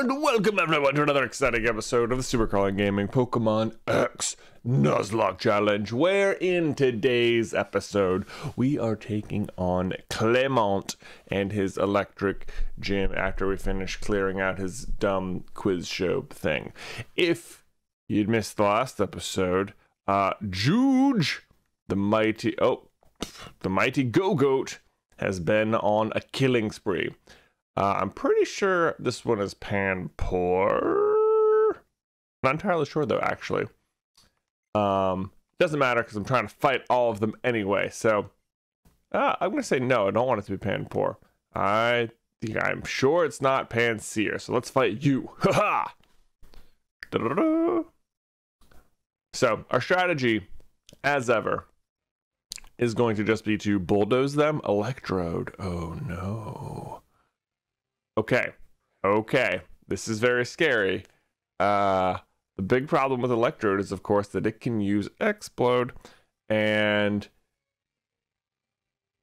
And welcome everyone to another exciting episode of the Super Carlin Gaming Pokemon X Nuzlocke Challenge, where in today's episode we are taking on Clemont and his electric gym after we finish clearing out his dumb quiz show thing. If you'd missed the last episode, Juge, the mighty Go-Goat, has been on a killing spree. I'm pretty sure this one is Panpour. Not entirely sure though, actually. Doesn't matter because I'm trying to fight all of them anyway. So I'm gonna say no. I don't want it to be Panpour. I'm sure it's not Pansear. So let's fight you. Ha ha. So our strategy, as ever, is going to just be to bulldoze them. Electrode. Oh no. Okay, this is very scary. The big problem with Electrode is, of course, that it can use Explode, and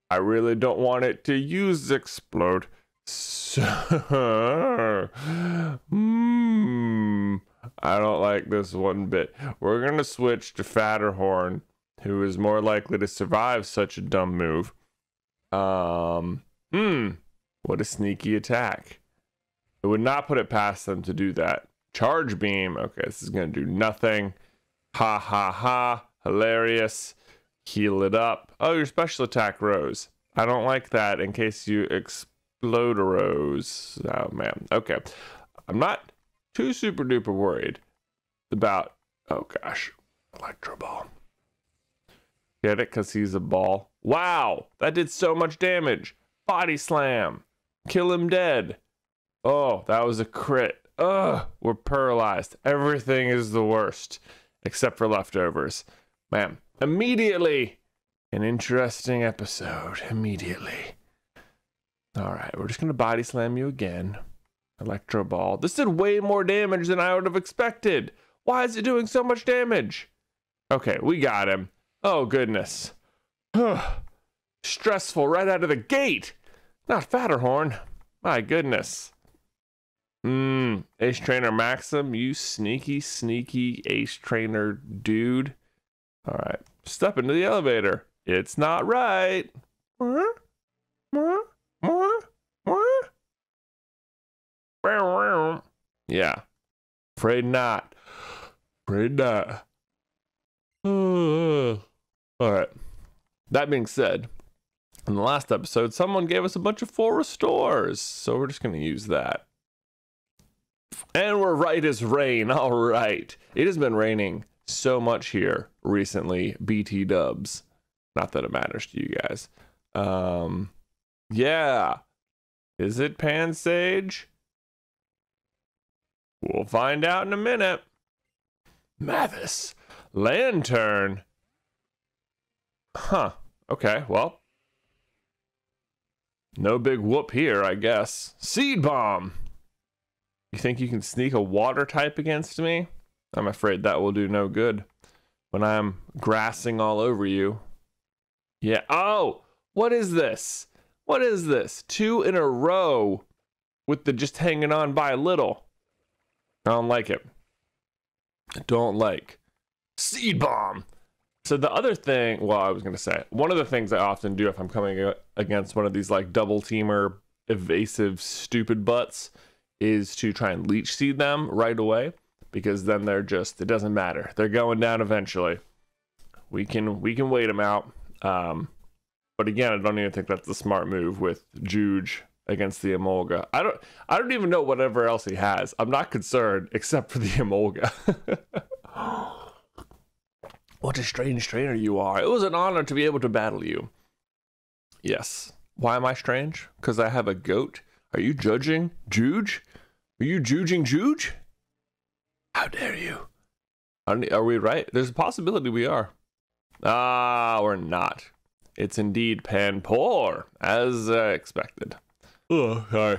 I really don't want it to use Explode, so I don't like this one bit. We're gonna switch to Fatterhorn, who is more likely to survive such a dumb move. What a sneaky attack. I would not put it past them to do that. Charge beam. Okay, this is going to do nothing. Ha ha ha. Hilarious. Heal it up. Oh, your special attack rose. I don't like that in case you explode a rose. Oh, man. Okay. I'm not too super duper worried about... Oh, gosh. Electro ball. Get it? Because he's a ball. Wow! That did so much damage. Body slam. Kill him dead. Oh, that was a crit. Ugh, we're paralyzed. Everything is the worst, except for leftovers. Man, immediately. An interesting episode, immediately. All right, we're just gonna body slam you again. Electro ball. This did way more damage than I would have expected. Why is it doing so much damage? Okay, we got him. Oh, goodness. Stressful right out of the gate. Not Fatterhorn. My goodness. Ace Trainer Maxim, you sneaky, sneaky Ace Trainer dude. All right, step into the elevator. It's not right. Yeah. Afraid not. Afraid not. All right. That being said, in the last episode, someone gave us a bunch of full restores, so we're just going to use that. And we're right as rain. All right. It has been raining so much here recently. BT dubs. Not that it matters to you guys. Yeah. Is it Pansage? We'll find out in a minute. Mathis. Lantern. Huh. Okay, well. No big whoop here, I guess. Seed bomb! You think you can sneak a water type against me? I'm afraid that will do no good when I'm grassing all over you. Yeah. Oh! What is this? What is this? Two in a row with the just hanging on by a little. I don't like it. I don't like. Seed bomb! So the other thing, well, I was going to say, one of the things I often do if I'm coming against one of these like double teamer, evasive, stupid butts is to try and leech seed them right away, because then they're just, it doesn't matter. They're going down eventually. We can wait them out. But again, I don't even think that's a smart move with Juge against the Emolga. I don't even know whatever else he has. I'm not concerned except for the Emolga. What a strange trainer you are. It was an honor to be able to battle you. Yes. Why am I strange? Because I have a goat? Are you judging Juge? Are you judging Juge? How dare you? Are we right? There's a possibility we are. Ah, we're not. It's indeed Panpour, as expected. Oh, sorry.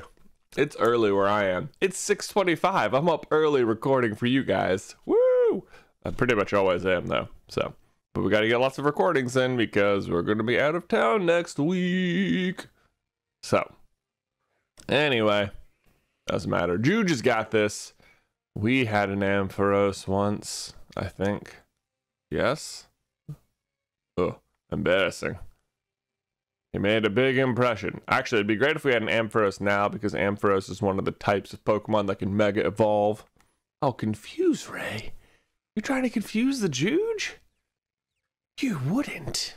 It's early where I am. It's 6:25. I'm up early recording for you guys. Woo! I pretty much always am though, so. But we gotta get lots of recordings in because we're gonna be out of town next week. So, anyway, Doesn't matter. Juge has got this. We had an Ampharos once, I think. Yes? Oh, embarrassing. He made a big impression. Actually, it'd be great if we had an Ampharos now, because Ampharos is one of the types of Pokemon that can mega evolve. Oh, Confuse Ray. You trying to confuse the Juge? You wouldn't.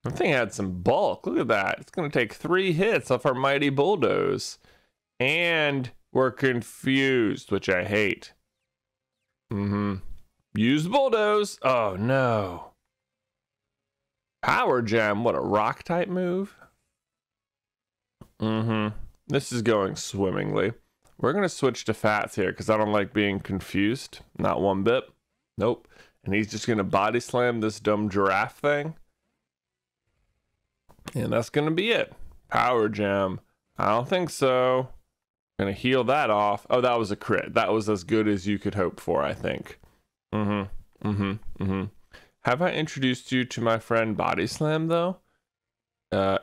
That thing had some bulk. Look at that. It's going to take 3 hits off our mighty bulldoze. And we're confused, which I hate. Use the bulldoze. Oh, no. Power gem. What a rock type move. This is going swimmingly. We're going to switch to Fats here because I don't like being confused. Not one bit. Nope. And he's just going to body slam this dumb giraffe thing. And that's going to be it. Power gem. I don't think so. Going to heal that off. Oh, that was a crit. That was as good as you could hope for, I think. Have I introduced you to my friend Body Slam, though?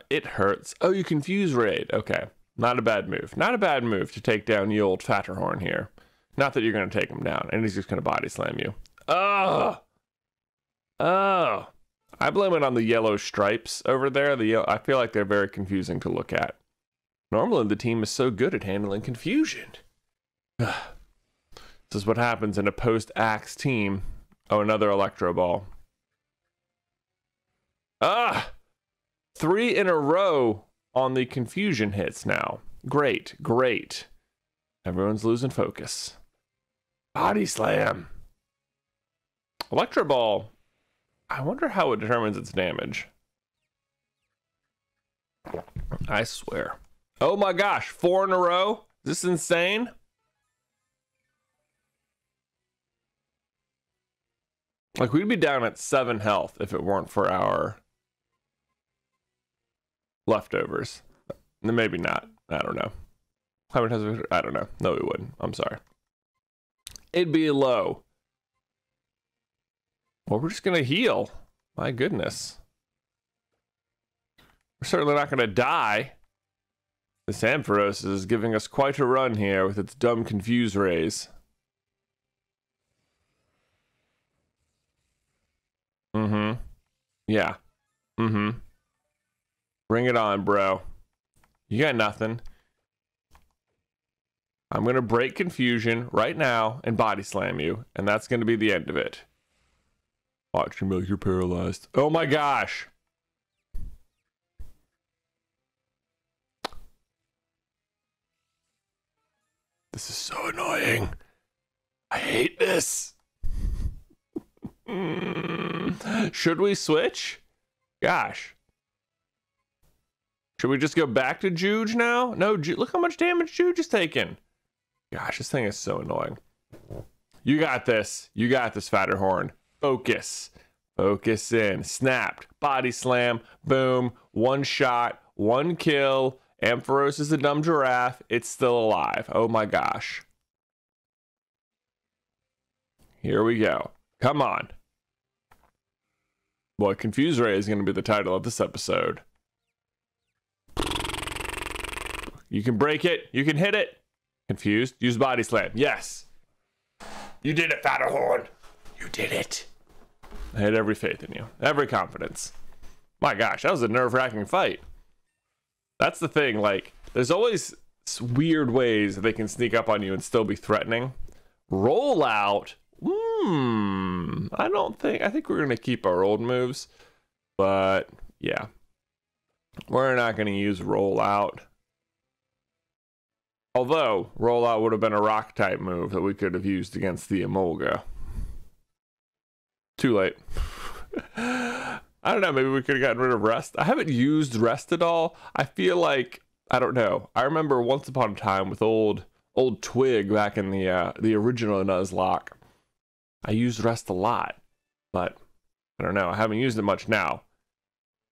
It hurts. Oh, you confuse raid. Okay. Not a bad move. Not a bad move to take down the old Fatterhorn here. Not that you're going to take him down. And he's just going to body slam you. Oh! Oh! I blame it on the yellow stripes over there. I feel like they're very confusing to look at. Normally, the team is so good at handling confusion. This is what happens in a post-axe team. Oh, another Electro Ball. Ah! 3 in a row on the confusion hits now. Great, great. Everyone's losing focus. Body slam. Electro Ball. I wonder how it determines its damage. I swear. Oh my gosh, 4 in a row? Is this insane? Like, we'd be down at 7 health if it weren't for our leftovers. Maybe not. I don't know. How many times? I don't know. No, we wouldn't. I'm sorry. It'd be low. Well, we're just going to heal. My goodness. We're certainly not going to die. This Ampharos is giving us quite a run here with its dumb confuse rays. Yeah. Bring it on, bro. You got nothing. I'm going to break confusion right now and body slam you. And that's going to be the end of it. Watch your milk, you're paralyzed. Oh my gosh. This is so annoying. I hate this. Should we switch? Gosh. Should we just go back to Juge now? No, look how much damage Juge is taking. Gosh, this thing is so annoying. You got this. You got this, Fatterhorn. Focus. Focus in. Snapped. Body slam. Boom. 1 shot. 1 kill. Ampharos is a dumb giraffe. It's still alive. Oh my gosh. Here we go. Come on. Boy, Confuse Ray is going to be the title of this episode. You can break it. You can hit it. Confused. Use body slam. Yes. You did it, Fatterhorn. You did it. I had every faith in you. Every confidence. My gosh, that was a nerve-wracking fight. That's the thing, like, there's always weird ways that they can sneak up on you and still be threatening. Rollout? I think we're going to keep our old moves. But, yeah. We're not going to use rollout. Although, rollout would have been a rock-type move that we could have used against the Emolga. Too late. I don't know, maybe we could have gotten rid of rest. I haven't used rest at all. I feel like, I don't know. I remember once upon a time with old Twig back in the original Nuzlocke. I used rest a lot, but I don't know. I haven't used it much now.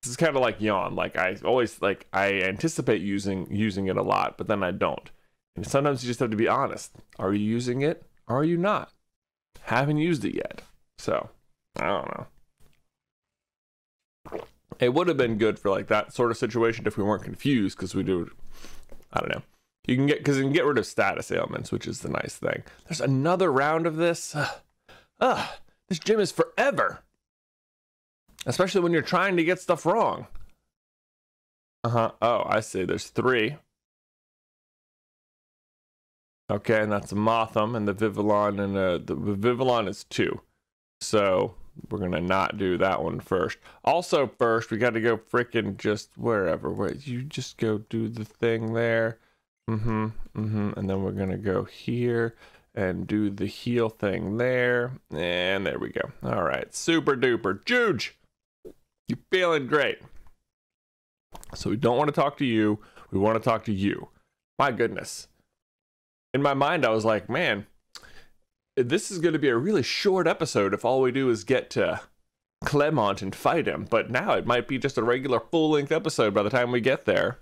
This is kind of like yawn. Like I always, like I anticipate using it a lot, but then I don't. And sometimes you just have to be honest. Are you using it? Are you not? Haven't used it yet. So, I don't know. It would have been good for like that sort of situation if we weren't confused, because we do, I don't know. You can get, because you can get rid of status ailments, which is the nice thing. There's another round of this. This gym is forever. Especially when you're trying to get stuff wrong. Oh, I see. There's three. Okay, and that's Motham and the Vivillon, and the Vivillon is two. So we're gonna not do that one first. Also, first we got to go frickin' just wherever. Where you just go do the thing there. And then we're gonna go here and do the heal thing there, and there we go. All right, super duper Juge, you feeling great? So we don't want to talk to you. We want to talk to you. My goodness. In my mind, I was like, man, this is going to be a really short episode if all we do is get to Clemont and fight him. But now it might be just a regular full-length episode by the time we get there.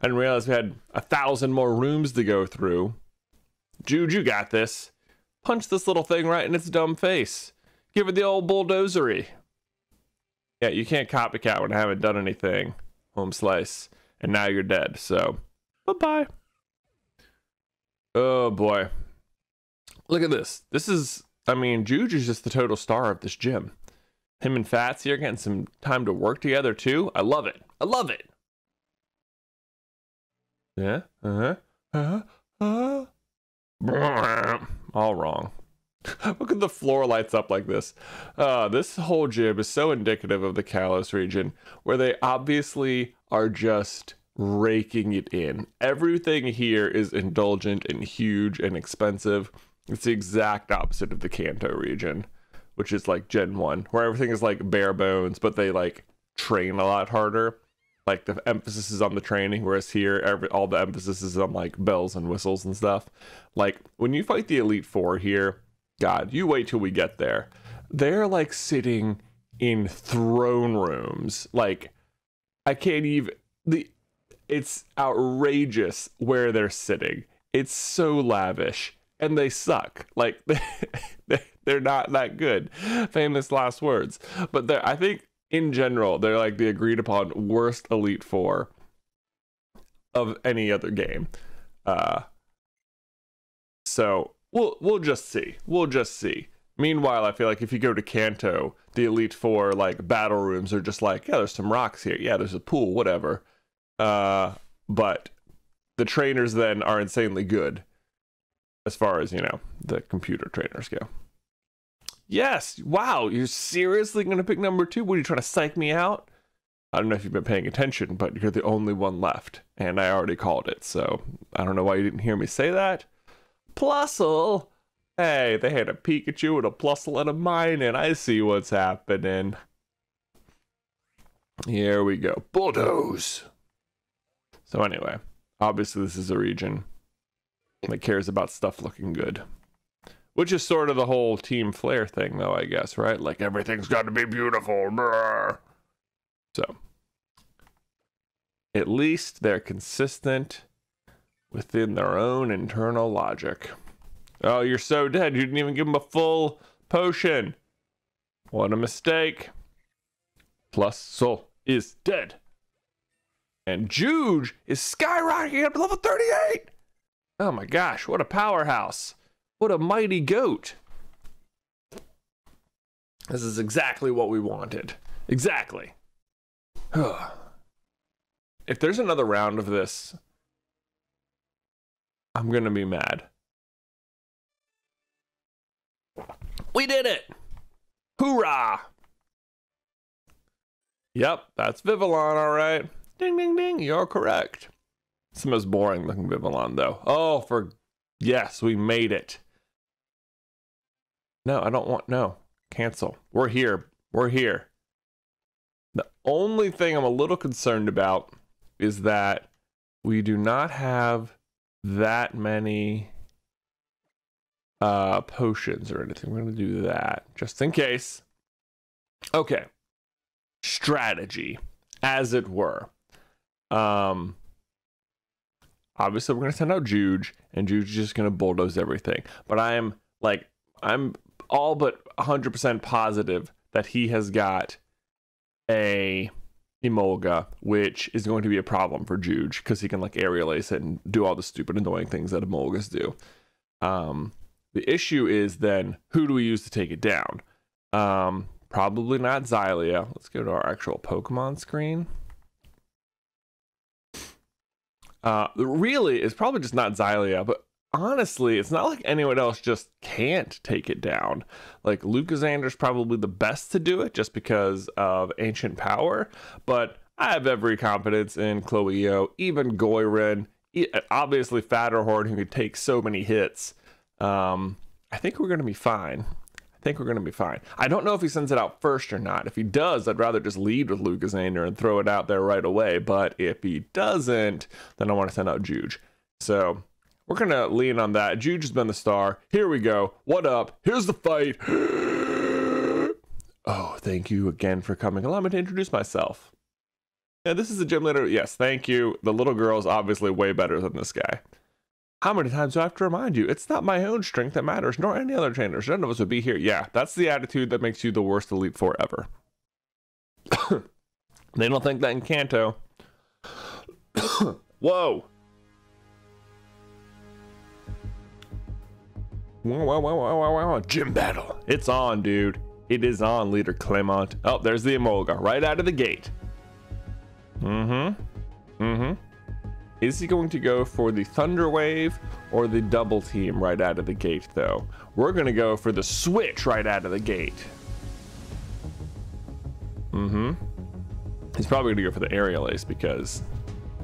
I didn't realize we had 1,000 more rooms to go through. Juge, you got this. Punch this little thing right in its dumb face. Give it the old bulldozery. Yeah, you can't copycat when I haven't done anything. Home slice. And now you're dead, so bye-bye. Oh boy. Look at this. This is, I mean, Juge is just the total star of this gym. Him and Fats here getting some time to work together too. I love it. I love it. Yeah. All wrong. Look at the floor lights up like this. This whole gym is so indicative of the Kalos region, where they obviously are just raking it in. Everything here is indulgent and huge and expensive. It's the exact opposite of the Kanto region, which is like Gen 1, where everything is like bare bones, but they like train a lot harder. Like the emphasis is on the training, whereas here all the emphasis is on like bells and whistles and stuff. Like when you fight the Elite Four here, God, you wait till we get there. They're like sitting in throne rooms. Like I can't even, it's outrageous where they're sitting. It's so lavish, and they suck. Like they're not that good. Famous last words. But I think in general, they're like the agreed upon worst Elite Four of any other game. So we'll just see. We'll just see. Meanwhile, I feel like if you go to Kanto, the Elite Four like battle rooms are just like, yeah, there's some rocks here. Yeah, there's a pool, whatever. But the trainers then are insanely good as far as, you know, the computer trainers go. Yes. Wow. You're seriously going to pick number two? What are you trying to psych me out? I don't know if you've been paying attention, but you're the only one left, and I already called it. So I don't know why you didn't hear me say that. Plusle. Hey, they had a Pikachu and a Plusle and a mine, and I see what's happening. Here we go. Bulldoze. So anyway, obviously this is a region that cares about stuff looking good, which is sort of the whole Team Flare thing, though, I guess, right? Like everything's got to be beautiful. Brr. So at least they're consistent within their own internal logic. Oh, you're so dead. You didn't even give him a full potion. What a mistake. Plusle is dead. And Juge is skyrocketing up to level 38. Oh my gosh, what a powerhouse. What a mighty goat. This is exactly what we wanted. Exactly. If there's another round of this, I'm going to be mad. We did it. Hoorah. Yep, that's Vivillon, all right. Ding, ding, ding. You're correct. It's the most boring looking Vivillon, though. Oh, for... Yes, we made it. No, I don't want... No. Cancel. We're here. We're here. The only thing I'm a little concerned about is that we do not have that many potions or anything. We're going to do that just in case. Okay. Strategy, as it were. Obviously we're gonna send out Juge, and Juge is just gonna bulldoze everything, but I'm all but 100% positive that he has got a Emolga, which is going to be a problem for Juge because he can like aerial ace it and do all the stupid annoying things that Emolgas do. The issue is then who do we use to take it down? Probably not Xylia. Let's go to our actual Pokemon screen. Really, it's probably just not Xylia, but honestly, it's not like anyone else just can't take it down. Like, Lucas Xander's probably the best to do it just because of ancient power, but I have every confidence in Chloeo, even Goirin, obviously Fatterhorn, who could take so many hits. I think we're going to be fine. I don't know if he sends it out first or not. If he does, I'd rather just lead with Lucas Xander and throw it out there right away. But if he doesn't, then I want to send out Juge. So we're going to lean on that. Juge has been the star. Here we go. What up? Here's the fight. Oh, thank you again for coming. Allow me to introduce myself. Yeah, this is the gym leader. Yes, thank you. The little girl's obviously way better than this guy. How many times do I have to remind you? It's not my own strength that matters, nor any other trainers. None of us would be here. Yeah, that's the attitude that makes you the worst elite four ever. They don't think that in Kanto. Whoa. Wow. Gym battle. It's on, dude. It is on, Leader Clemont. Oh, there's the Emolga right out of the gate. Is he going to go for the Thunder Wave or the Double Team right out of the gate, though? We're going to go for the switch right out of the gate. He's probably going to go for the Aerial Ace because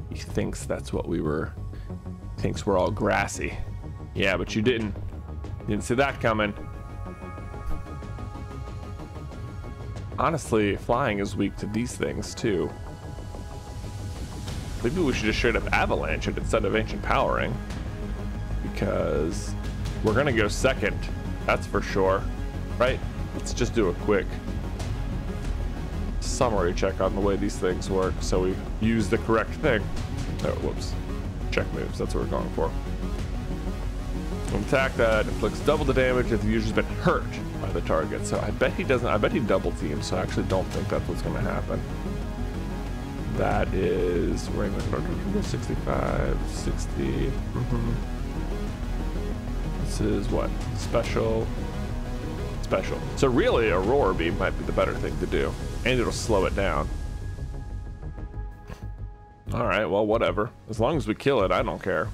he thinks that's what we were... He thinks we're all grassy. Yeah, but you didn't. You didn't see that coming. Honestly, flying is weak to these things, too. Maybe we should just straight up avalanche it instead of ancient powering, because we're gonna go second, that's for sure, right? Let's just do a quick summary check on the way these things work so we use the correct thing. Oh, whoops. Check moves, that's what we're going for. An attack that inflicts double the damage if the user's been hurt by the target. So I bet he doesn't, I bet he double teams, so I actually don't think that's what's gonna happen. That is, we're going 65, 60. This is what? Special. Special. So really, a Roar Beam might be the better thing to do. And it'll slow it down. Alright, well, whatever. As long as we kill it, I don't care.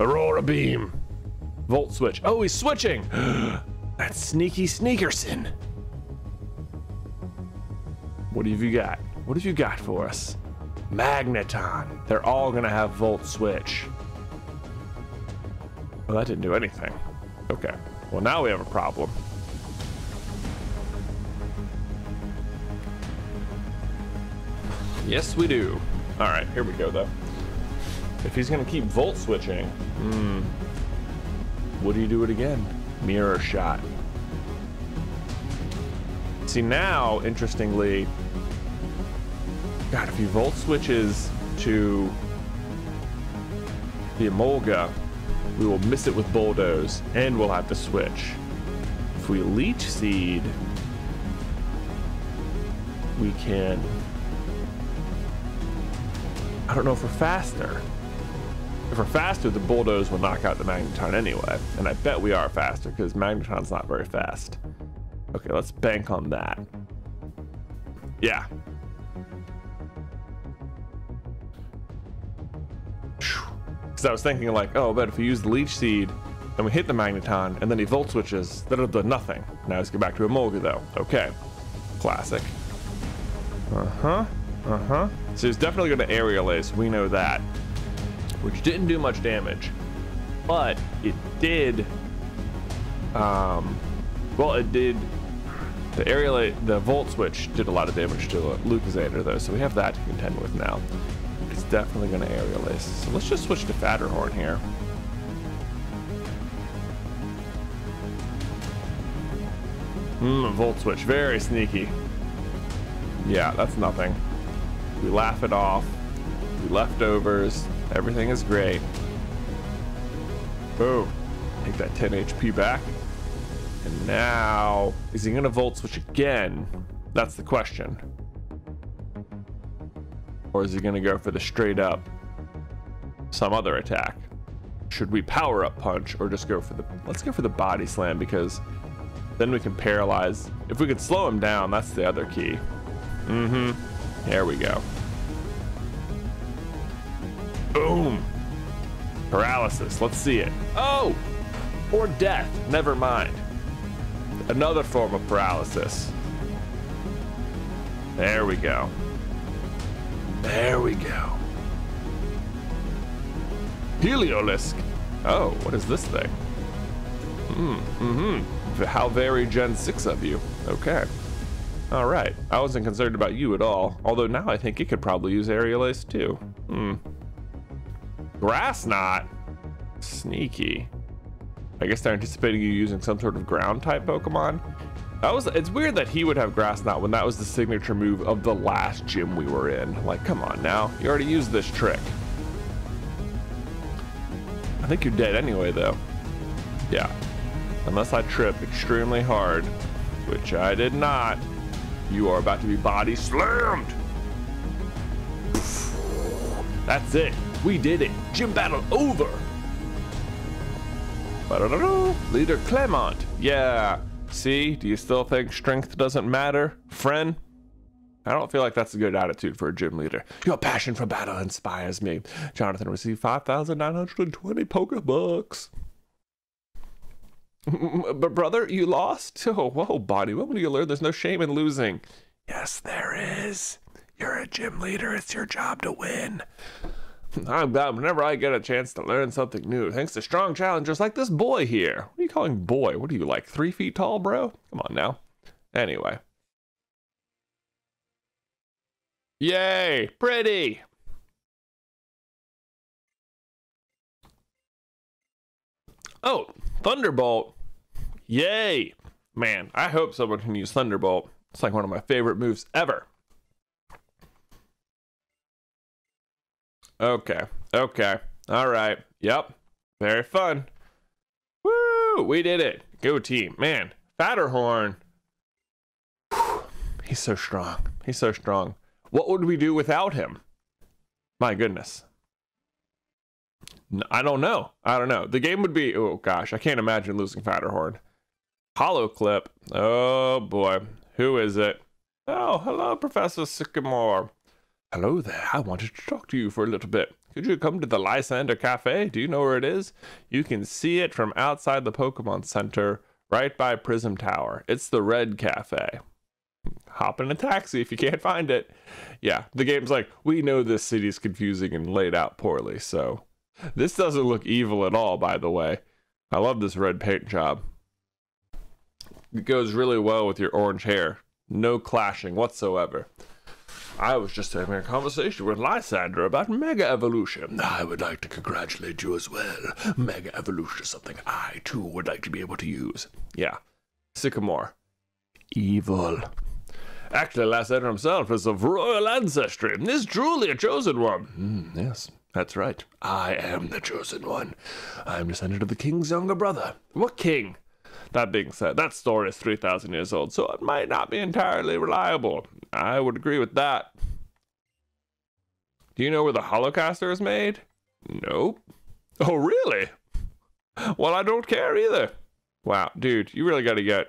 Aurora Beam. Volt Switch. Oh, he's switching! That's sneaky Sneakerson. What have you got? What have you got for us? Magneton. They're all gonna have Volt Switch. Well, that didn't do anything. Okay. Well, now we have a problem. Yes, we do. All right, here we go, though. If he's gonna keep Volt Switching, would he do it again? Mirror Shot. See, now, interestingly, God, if he Volt Switches to the Emolga, we will miss it with Bulldoze, and we'll have to switch. If we Leech Seed, we can... I don't know if we're faster. If we're faster, the Bulldoze will knock out the Magneton anyway, and I bet we are faster, because Magneton's not very fast. Okay, let's bank on that. Yeah. Because I was thinking like, oh, but if we use the Leech Seed and we hit the Magneton and then he Volt Switches, that'll do nothing. Now let's get back to Emolga though. Okay. Classic. So he's definitely going to Aerial Ace. We know that. Which didn't do much damage. But it did... well, it did... The Aerial Ace, the Volt Switch did a lot of damage to Lucas Xander though, so we have that to contend with now. Definitely going to Aerial Ace. So let's just switch to Fatterhorn here. Volt Switch. Very sneaky. Yeah, that's nothing. We laugh it off. We leftovers. Everything is great. Boom. Take that 10 HP back. And now, is he going to Volt Switch again? That's the question. Or is he going to go for the straight up some other attack? Should we power up punch or just go for the, let's go for the body slam, because then we can paralyze. If we could slow him down, that's the other key. There we go. Boom. Paralysis. Let's see it. Oh, or death. Never mind. Another form of paralysis. There we go. There we go. Heliolisk. Oh, what is this thing? How very Gen 6 of you. Okay. All right. I wasn't concerned about you at all. Although now I think it could probably use Aerial Ace too. Grass Knot. Sneaky. I guess they're anticipating you using some sort of ground type Pokemon. That was, it's weird that he would have Grass Knot when that was the signature move of the last gym we were in. Like, come on now. You already used this trick. I think you're dead anyway, though. Yeah. Unless I trip extremely hard, which I did not. You are about to be body slammed. That's it. We did it. Gym battle over. Leader Clemont. Yeah. See, do you still think strength doesn't matter, friend? I don't feel like that's a good attitude for a gym leader. Your passion for battle inspires me. Jonathan received 5,920 Pokebucks. But brother, you lost? Oh, whoa, Bonnie, what will you learn? There's no shame in losing. Yes, there is. You're a gym leader. It's your job to win. I'm glad whenever I get a chance to learn something new, thanks to strong challengers like this boy here. What are you calling boy? What are you, like 3 feet tall, bro? Come on now. Anyway. Yay, pretty. Oh, Thunderbolt. Yay. Man, I hope someone can use Thunderbolt. It's like one of my favorite moves ever. Okay, okay, all right, yep, very fun. Woo, we did it. Go team. Man, Fatterhorn. Whew. He's so strong, he's so strong. What would we do without him? My goodness. I don't know. I don't know. The game would be, oh gosh, I can't imagine losing Fatterhorn. Hollow Clip. Oh boy. Who is it? Oh, hello, Professor Sycamore. Hello there. I wanted to talk to you for a little bit. Could you come to the Lysandre Cafe? Do you know where it is? You can see it from outside the Pokemon Center, right by Prism Tower. It's the Red Cafe. Hop in a taxi if you can't find it. Yeah, the game's like, we know this city is confusing and laid out poorly, so this doesn't look evil at all, by the way. I love this red paint job. It goes really well with your orange hair. No clashing whatsoever. I was just having a conversation with Lysandre about Mega Evolution. I would like to congratulate you as well. Mega Evolution is something I too would like to be able to use. Yeah, Sycamore. Evil. Actually, Lysandre himself is of royal ancestry. Is truly a chosen one. Yes, that's right. I am the chosen one. I am descendant of the king's younger brother. What king? That being said, that story is 3,000 years old, so it might not be entirely reliable. I would agree with that. Do you know where the Holocaster is made? Nope. Oh, really? Well, I don't care either. Wow, dude, you really got to get...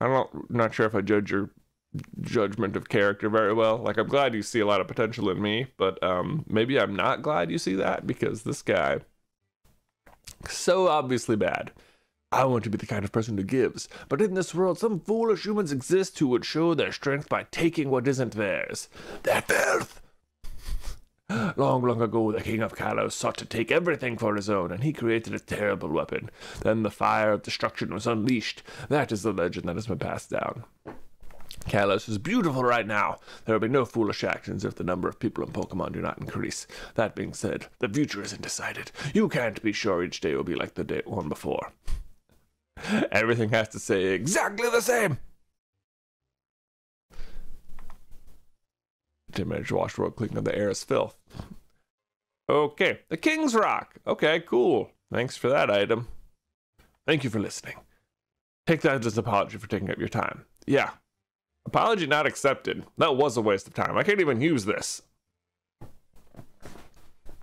I'm not sure if I judge your judgment of character very well. Like, I'm glad you see a lot of potential in me, but maybe I'm not glad you see that, because this guy so obviously bad. I want to be the kind of person who gives, but in this world some foolish humans exist who would show their strength by taking what isn't theirs, their filth. Long ago, the king of Kalos sought to take everything for his own, and he created a terrible weapon. Then the fire of destruction was unleashed. That is the legend that has been passed down. Kalos is beautiful right now. There will be no foolish actions if the number of people in Pokemon do not increase. That being said, the future isn't decided. You can't be sure each day will be like the day one before. Everything has to say exactly the same. Managed to wash road clean of the air is filth. Okay, the King's Rock. Okay, cool. Thanks for that item. Thank you for listening. Take that as an apology for taking up your time. Yeah, Apology not accepted. That was a waste of time. I can't even use this.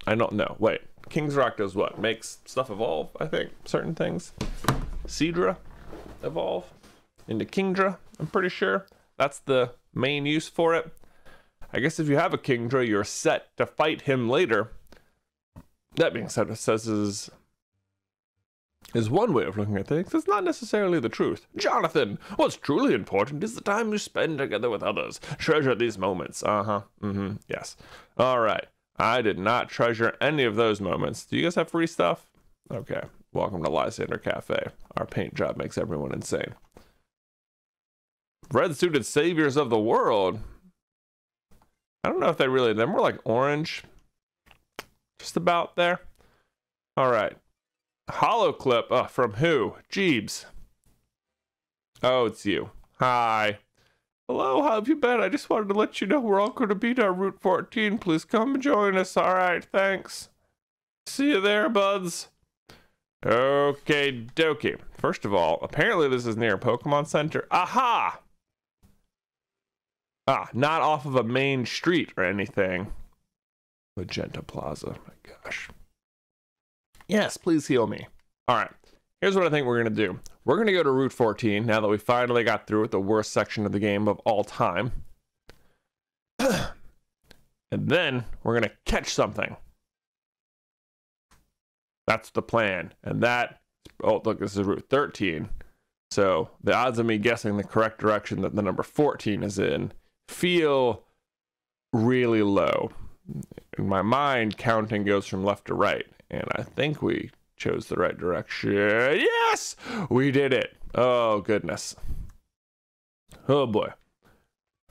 I don't know. Wait. King's Rock does what? Makes stuff evolve, I think. Certain things. Seedra evolve into Kingdra, I'm pretty sure. That's the main use for it. I guess if you have a Kingdra, you're set to fight him later. That being said, it says is one way of looking at things. It's not necessarily the truth. Jonathan, what's truly important is the time you spend together with others. Treasure these moments. Uh-huh. Mm-hmm. Yes. All right. I did not treasure any of those moments. Do you guys have free stuff? Okay. Welcome to Lysandre Cafe. Our paint job makes everyone insane. Red-suited saviors of the world. I don't know if they really... They're more like orange. Just about there. All right. Hollow clip from who? Jeebs. Oh, it's you. Hi. Hello, how have you been? I just wanted to let you know we're all going to be to Route 14. Please come join us. All right, thanks. See you there, buds. Okay, dokie. First of all, apparently this is near Pokemon Center. Aha! Ah, not off of a main street or anything. Magenta Plaza. My gosh. Yes, please heal me. All right, here's what I think we're going to do. We're going to go to Route 14 now that we finally got through with the worst section of the game of all time. And then we're going to catch something. That's the plan. And that, oh, look, this is Route 13. So the odds of me guessing the correct direction that the number 14 is in feel really low. In my mind, counting goes from left to right. And I think we chose the right direction. Yes! We did it. Oh, goodness. Oh, boy.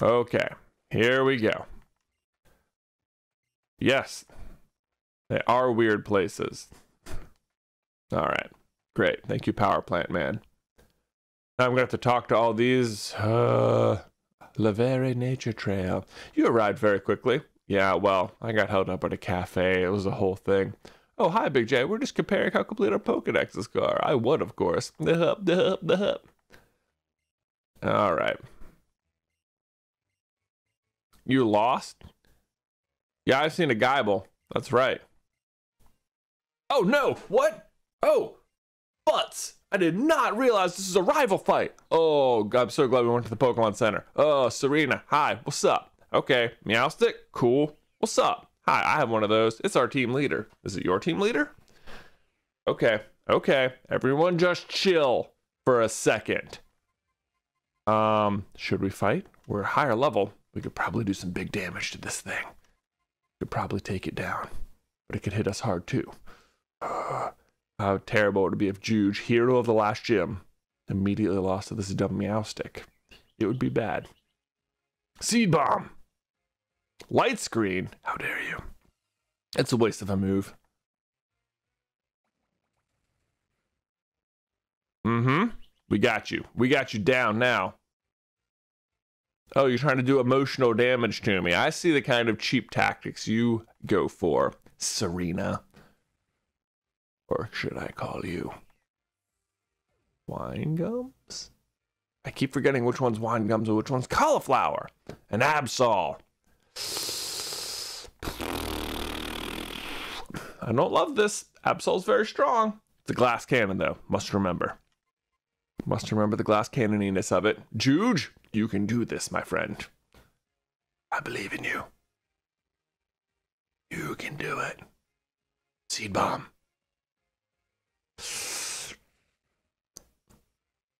Okay. Here we go. Yes. They are weird places. All right. Great. Thank you, Power Plant Man. Now I'm going to have to talk to all these. Lavere Nature Trail. You arrived very quickly. Yeah, well, I got held up at a cafe. It was a whole thing. Oh, hi, Big J. We're just comparing how complete our Pokedexes are. I would, of course. The hub, the hub, the hub. All right. You lost? Yeah, I've seen a Gible. That's right. Oh, no. What? Oh, butts. I did not realize this is a rival fight. Oh, I'm so glad we went to the Pokemon Center. Oh, Serena. Hi. What's up? Okay. Meowstic. Cool. What's up? Hi, I have one of those. It's our team leader. Is it your team leader? Okay, okay. Everyone just chill for a second. Should we fight? We're higher level. We could probably do some big damage to this thing. Could probably take it down, but it could hit us hard too. How terrible it would be if Juge, hero of the last gym, immediately lost to this dumb Meowstic. It would be bad. Seed Bomb! Light screen? How dare you? It's a waste of a move. Mm-hmm. We got you. We got you down now. Oh, you're trying to do emotional damage to me. I see the kind of cheap tactics you go for, Serena. Or should I call you wine gums? I keep forgetting which one's wine gums and which one's cauliflower. An Absol. I don't love this. Absol's very strong. It's a glass cannon, though. Must remember. Must remember the glass cannoniness of it. Juge, you can do this, my friend. I believe in you. You can do it. Seed Bomb.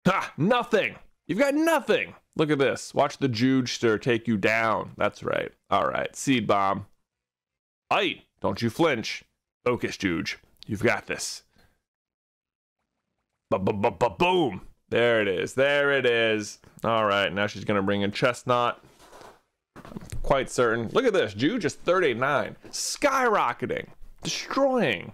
Ha! Nothing! You've got nothing! Look at this. Watch the Jugester take you down. That's right. All right. Seed Bomb. Aye. Don't you flinch. Focus, Juge. You've got this. Ba-ba-ba-ba-boom. There it is. There it is. All right. Now she's going to bring in Chestnut. I'm quite certain. Look at this. Juge is 39. Skyrocketing. Destroying.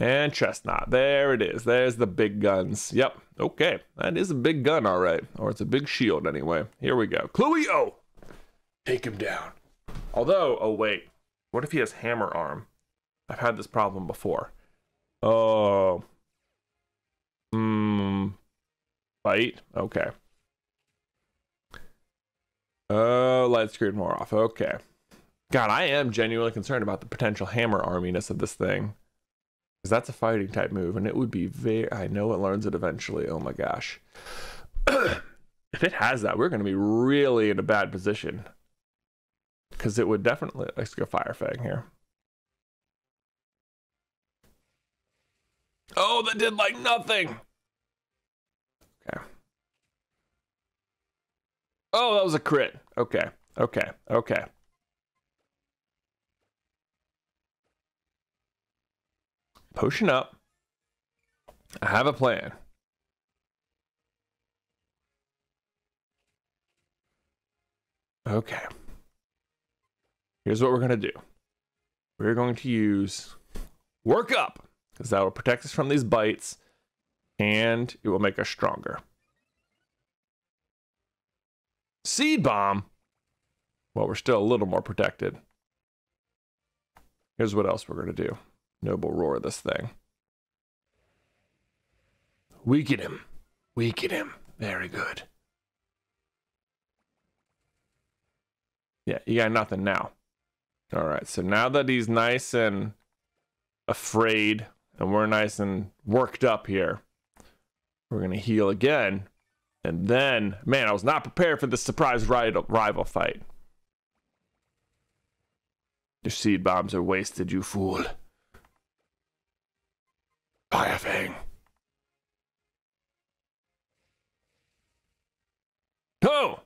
And Chestnut. There it is. There's the big guns. Yep. Okay. That is a big gun, all right. Or it's a big shield, anyway. Here we go. Chloeo! Take him down. Although, oh, wait. What if he has hammer arm? I've had this problem before. Oh. Bite? Okay. Oh, light screen more off. Okay. God, I am genuinely concerned about the potential hammer arminess of this thing. Because that's a fighting type move, and it would be very... I know it learns it eventually. Oh my gosh. If it has that, we're going to be really in a bad position. Because it would definitely... Let's go Fire Fang here. Oh, that did like nothing! Okay. Oh, that was a crit. Okay, okay, okay. Potion up. I have a plan. Okay. Here's what we're going to do. We're going to use Work Up, because that will protect us from these bites, and it will make us stronger. Seed Bomb. Well, we're still a little more protected. Here's what else we're going to do. Noble Roar this thing. Weaken him. Weaken him. Very good. Yeah, you got nothing now. All right, so now that he's nice and afraid, and we're nice and worked up here, we're going to heal again. And then, man, I was not prepared for this surprise rival fight. Your seed bombs are wasted, you fool. Fire Fang. Oh!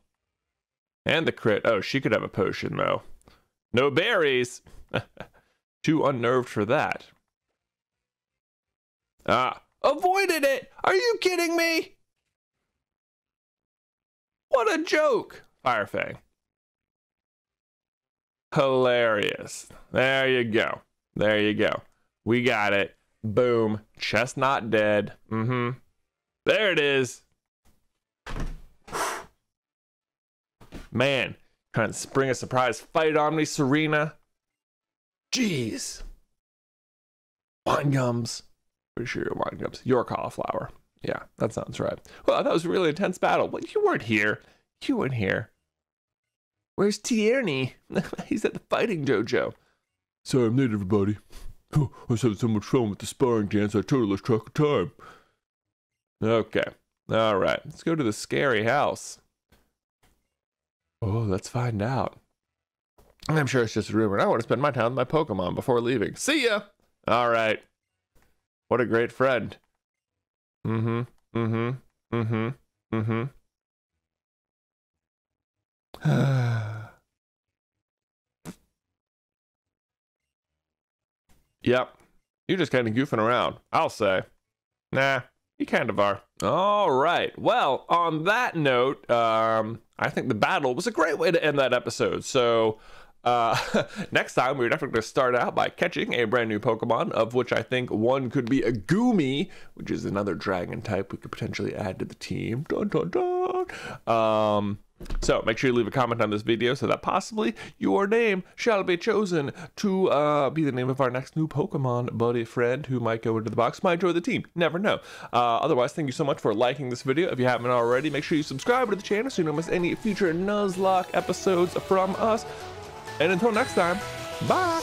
And the crit. Oh, she could have a potion, though. No berries! Too unnerved for that. Ah, avoided it! Are you kidding me? What a joke! Fire Fang. Hilarious. There you go. There you go. We got it. Boom. Chestnut dead. Mm-hmm. There it is. Man, trying to spring a surprise fight on me, Serena. Jeez. Wine gums. Pretty sure your wine gums. Your cauliflower. Yeah, that sounds right. Well, that was a really intense battle. But you weren't here. You weren't here. Where's Tierney? He's at the fighting dojo. Sorry, I'm late, everybody. Oh, I was having so much fun with the sparring dance, I totally lost track of time. Okay. All right. Let's go to the scary house. Oh, let's find out. I'm sure it's just a rumor. I want to spend my time with my Pokemon before leaving. See ya! All right. What a great friend. Yep. You're just kind of goofing around, I'll say. Nah, you kind of are. All right. Well, on that note, I think the battle was a great way to end that episode. So... next time, we're definitely going to start out by catching a brand new Pokemon, of which I think one could be a Goomy, which is another dragon type we could potentially add to the team. Dun, dun, dun. So make sure you leave a comment on this video so that possibly your name shall be chosen to be the name of our next new Pokemon buddy friend who might go into the box, might join the team. Never know. Otherwise, thank you so much for liking this video. If you haven't already, make sure you subscribe to the channel so you don't miss any future Nuzlocke episodes from us. And until next time, bye!